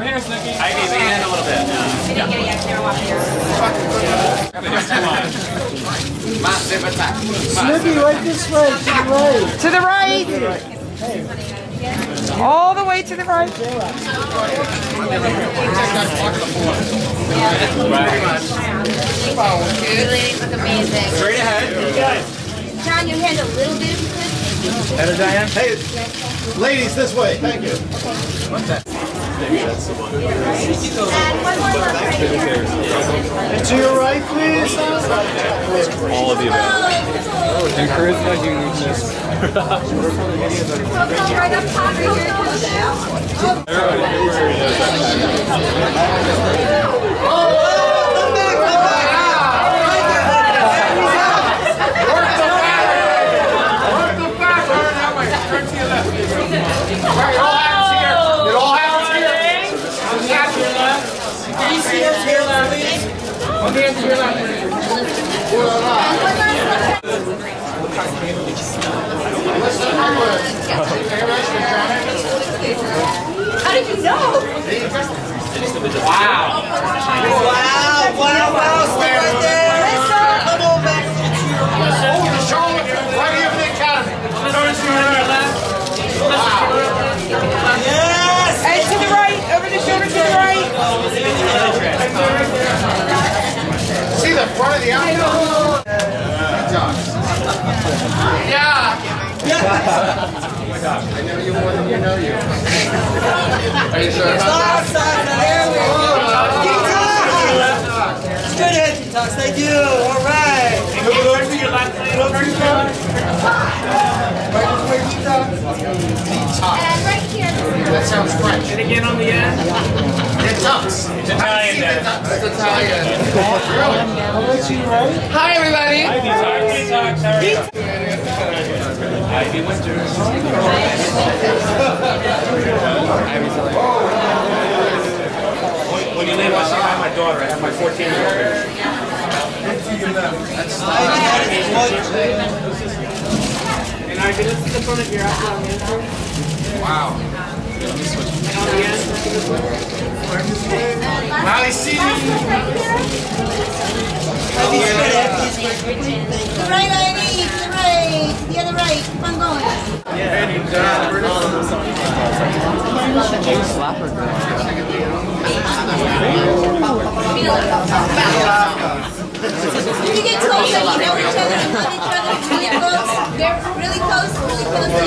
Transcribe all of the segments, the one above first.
Right here, Snooki. I need to lean in a little bit. We didn't get it yet. They're watching us. Snooki, right this way. To the right. To the right. To the right. Hey. All the way to the right. Really look amazing. Straight ahead. John, you had a little bit of this. Heather Diane. Hey, ladies, this way. Thank you. What's that? Maybe that's the one. To your right, please. All of you. Encourage my uniqueness. Oh! How did you know? Wow! Wow! Wow! Wow! Stay right there! Come on back! Over the shoulder, right here for the academy. Yes! And to the right, over the shoulder to the right. See the front of the outfit? Yeah! I know you more than you know you. Are you sure about that? There we go. It's good head detox. Thank you. All right. Turn to your left. Right here. That sounds French. And again on the end. Detox. It's Italian there. It's Italian. Really? Hi everybody. Hi detox. Ivy Winters. When you leave, I have my daughter. I have my 14-year-old here. And Ivy, this is the front of your outfit. Wow. Now I see you. Right, Ivy. The other right, I'm going. Yeah, you got it. We get close, like, you know each other, and love each other, and we get close. They're really close, really close. Wait.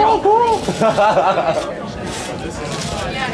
Oh, cool. Yeah,